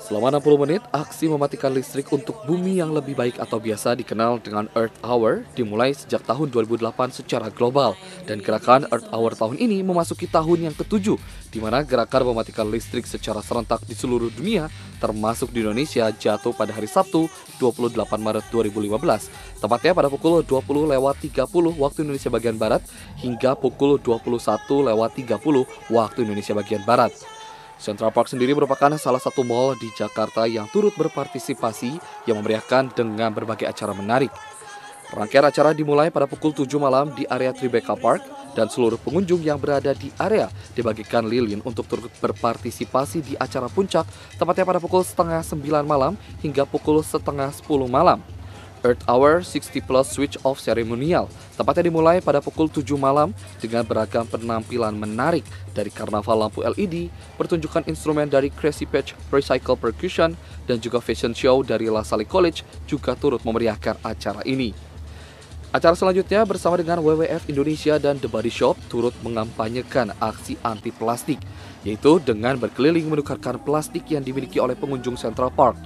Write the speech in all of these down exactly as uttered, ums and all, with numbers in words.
Selama enam puluh menit, aksi mematikan listrik untuk bumi yang lebih baik atau biasa dikenal dengan Earth Hour dimulai sejak tahun dua ribu delapan secara global. Dan gerakan Earth Hour tahun ini memasuki tahun yang ketujuh, di mana gerakan mematikan listrik secara serentak di seluruh dunia, termasuk di Indonesia, jatuh pada hari Sabtu dua puluh delapan Maret dua ribu lima belas. Tepatnya pada pukul dua puluh lewat tiga puluh waktu Indonesia bagian Barat hingga pukul dua puluh satu lewat tiga puluh waktu Indonesia bagian Barat. Central Park sendiri merupakan salah satu mal di Jakarta yang turut berpartisipasi yang memeriahkan dengan berbagai acara menarik. Rangkaian acara dimulai pada pukul tujuh malam di area Tribeca Park dan seluruh pengunjung yang berada di area dibagikan lilin untuk turut berpartisipasi di acara puncak tepatnya pada pukul setengah sembilan malam hingga pukul setengah sepuluh malam. Earth Hour enam puluh plus Switch Off Seremonial tepatnya dimulai pada pukul tujuh malam dengan beragam penampilan menarik dari karnaval lampu L E D, pertunjukan instrumen dari Crazy Patch Recycle Percussion, dan juga fashion show dari Lasalle College juga turut memeriahkan acara ini. Acara selanjutnya bersama dengan W W F Indonesia dan The Body Shop turut mengampanyekan aksi anti plastik, yaitu dengan berkeliling menukarkan plastik yang dimiliki oleh pengunjung Central Park.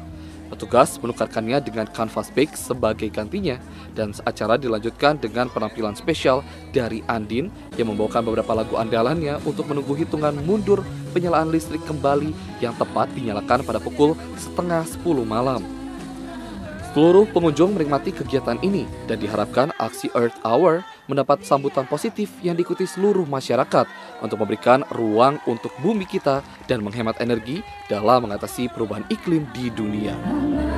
Petugas menukarkannya dengan kanvas bag sebagai gantinya, dan acara dilanjutkan dengan penampilan spesial dari Andin yang membawakan beberapa lagu andalannya untuk menunggu hitungan mundur penyalaan listrik kembali yang tepat dinyalakan pada pukul setengah sepuluh malam. Seluruh pengunjung menikmati kegiatan ini dan diharapkan aksi Earth Hour mendapat sambutan positif yang diikuti seluruh masyarakat untuk memberikan ruang untuk bumi kita dan menghemat energi dalam mengatasi perubahan iklim di dunia.